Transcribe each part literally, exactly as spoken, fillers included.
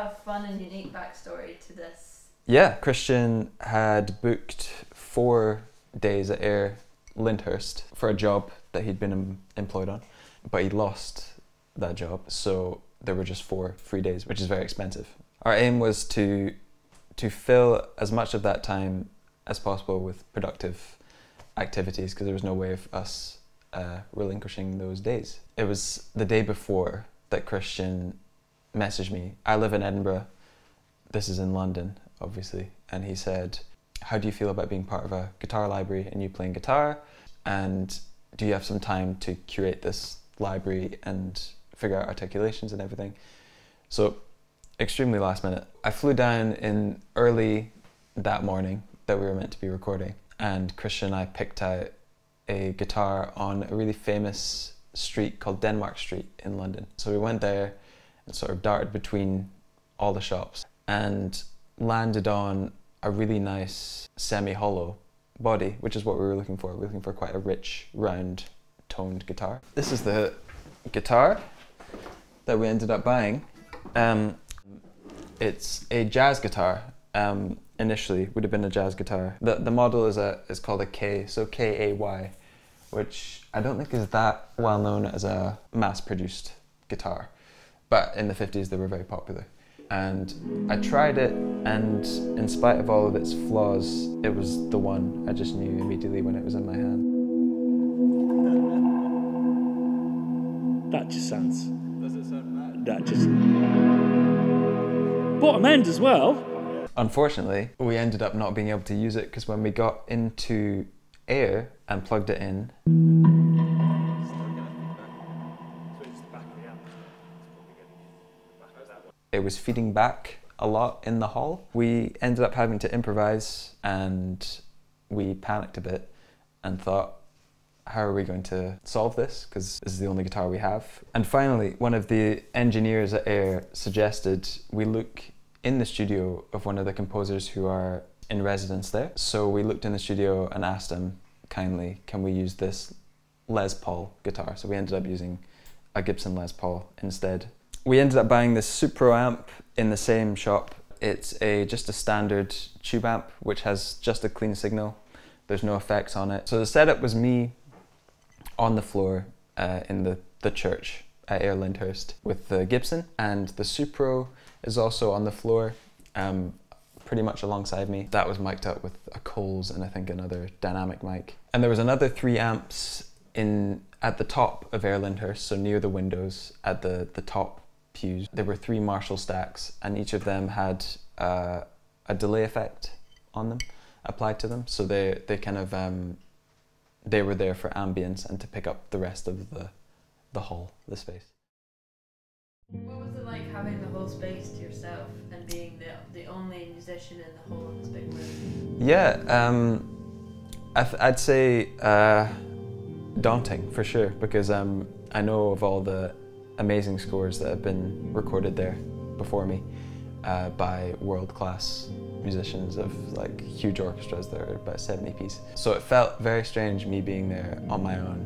a fun and unique backstory to this. Yeah, Christian had booked four days at Air Lyndhurst for a job that he'd been em employed on, but he lost that job, so there were just four free days, which is very expensive. Our aim was to to fill as much of that time as possible with productive activities, because there was no way of us uh, relinquishing those days. It was the day before that Christian messaged me. I live in Edinburgh, this is in London, obviously, and he said, how do you feel about being part of a guitar library and you playing guitar? And do you have some time to curate this library and figure out articulations and everything? So extremely last minute. I flew down in early that morning that we were meant to be recording, and Christian and I picked out a guitar on a really famous street called Denmark Street in London. So we went there and sort of darted between all the shops and landed on a really nice semi-hollow body, which is what we were looking for. We were looking for quite a rich, round, toned guitar. This is the guitar that we ended up buying. Um, it's a jazz guitar. Um, initially would have been a jazz guitar. The, the model is, a, is called a K, so K A Y, which I don't think is that well known as a mass-produced guitar, but in the fifties they were very popular. And I tried it, and in spite of all of its flaws, it was the one I just knew immediately when it was in my hand. That just sounds... Does it sound bad? That just... Bottom end as well. Unfortunately, we ended up not being able to use it, because when we got into Air and plugged it in... It was feeding back a lot in the hall. We ended up having to improvise, and we panicked a bit and thought, how are we going to solve this? Because this is the only guitar we have. And finally, one of the engineers at Air suggested we look in the studio of one of the composers who are in residence there. So we looked in the studio and asked him kindly, can we use this Les Paul guitar? So we ended up using a Gibson Les Paul instead. We ended up buying this Supro amp in the same shop. It's a just a standard tube amp, which has just a clean signal. There's no effects on it. So the setup was me on the floor uh, in the, the church at Air Lyndhurst with the Gibson, and the Supro is also on the floor, um, pretty much alongside me. That was mic'd up with a Coles and I think another dynamic mic. And there was another three amps in at the top of Air Lyndhurst, so near the windows at the, the top pews. There were three Marshall stacks, and each of them had uh, a delay effect on them, applied to them. So they, they kind of, um, they were there for ambience and to pick up the rest of the, the hall, the space. What was it like having the whole space to yourself and being the, the only musician in the whole of this big room? Yeah, um, I th I'd say uh, daunting for sure, because um, I know of all the amazing scores that have been recorded there before me uh, by world-class musicians of like huge orchestras that are about seventy piece. So it felt very strange me being there on my own,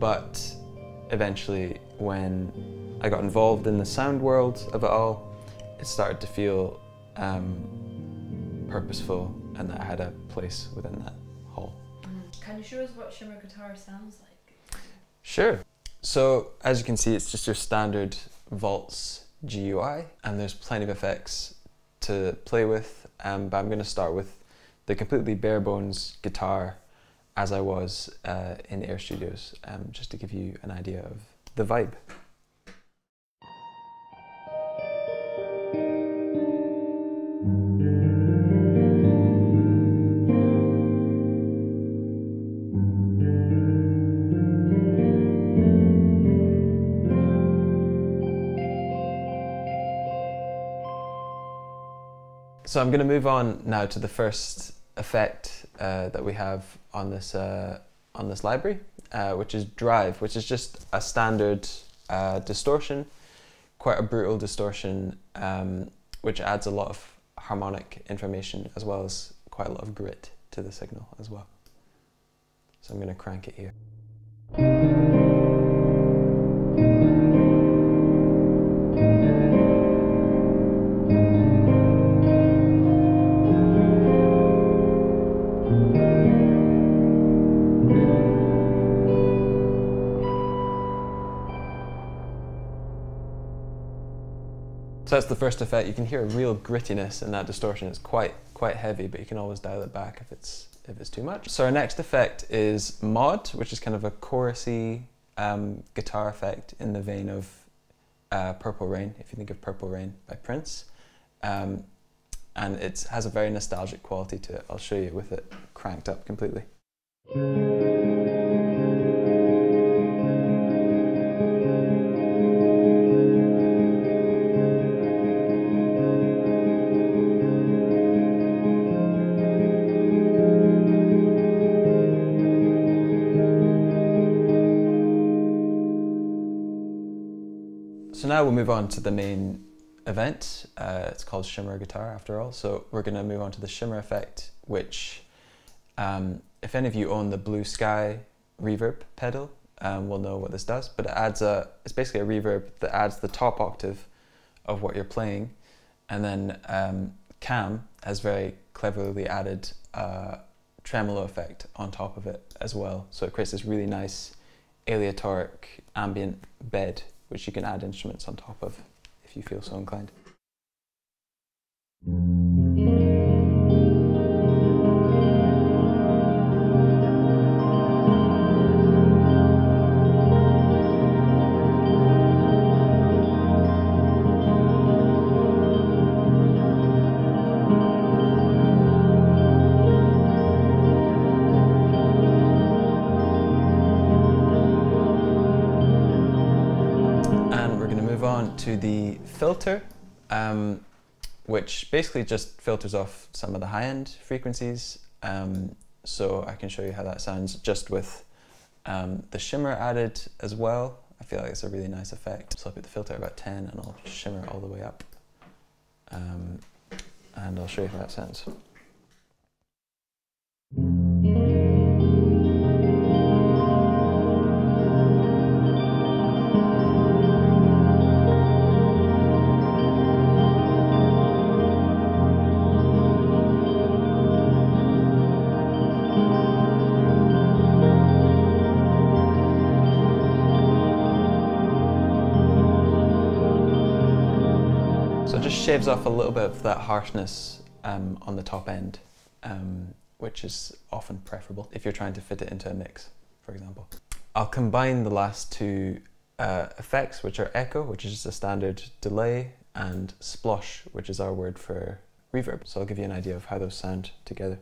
but eventually when I got involved in the sound world of it all, it started to feel um, purposeful and that I had a place within that hall. Can you show us what Shimmer Guitar sounds like? Sure. So as you can see, it's just your standard Vaults G U I, and there's plenty of effects to play with, um, but I'm going to start with the completely bare bones guitar as I was uh, in Air Studios, um, just to give you an idea of the vibe. So I'm going to move on now to the first effect uh, that we have on this uh, on this library, uh, which is Drive, which is just a standard uh, distortion, quite a brutal distortion, um, which adds a lot of harmonic information as well as quite a lot of grit to the signal as well. So I'm going to crank it here. So that's the first effect. You can hear a real grittiness in that distortion. It's quite quite heavy, but you can always dial it back if it's if it's too much. So our next effect is mod, which is kind of a chorusy um, guitar effect in the vein of uh, Purple Rain, if you think of Purple Rain by Prince. Um, and it has a very nostalgic quality to it. I'll show you with it cranked up completely. So now we'll move on to the main event. Uh, it's called Shimmer Guitar after all, so we're going to move on to the shimmer effect, which um, if any of you own the Blue Sky reverb pedal um, will know what this does, but it adds a, it's basically a reverb that adds the top octave of what you're playing, and then um, Cam has very cleverly added a tremolo effect on top of it as well, so it creates this really nice aleatoric ambient bed which you can add instruments on top of if you feel so inclined. To the filter, um, which basically just filters off some of the high-end frequencies. Um, so I can show you how that sounds just with um, the shimmer added as well. I feel like it's a really nice effect. So I'll put the filter at about ten and I'll shimmer all the way up. Um, and I'll show you how that sounds. Shaves off a little bit of that harshness um, on the top end, um, which is often preferable if you're trying to fit it into a mix, for example. I'll combine the last two uh, effects, which are echo, which is just a standard delay, and splosh, which is our word for reverb. So I'll give you an idea of how those sound together.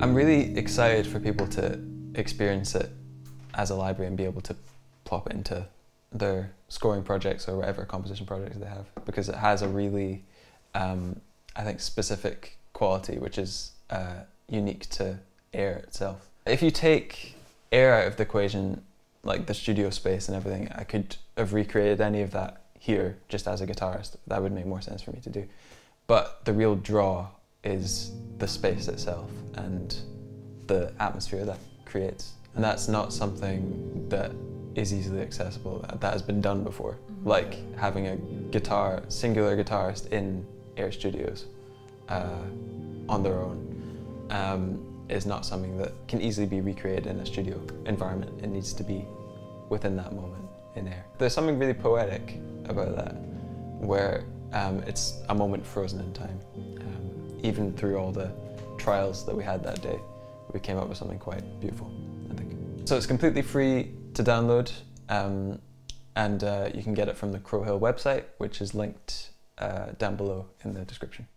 I'm really excited for people to experience it as a library and be able to plop it into their scoring projects or whatever composition projects they have, because it has a really, um, I think, specific quality which is uh, unique to AIR itself. If you take AIR out of the equation, like the studio space and everything, I could have recreated any of that here just as a guitarist. That would make more sense for me to do. But the real draw is the space itself and the atmosphere that creates. And that's not something that is easily accessible, that has been done before. Mm-hmm. Like having a guitar, singular guitarist in Air Studios uh, on their own um, is not something that can easily be recreated in a studio environment. It needs to be within that moment in Air. There's something really poetic about that, where um, it's a moment frozen in time. Um, Even through all the trials that we had that day, we came up with something quite beautiful, I think. So it's completely free to download, um, and uh, you can get it from the Crow Hill website, which is linked uh, down below in the description.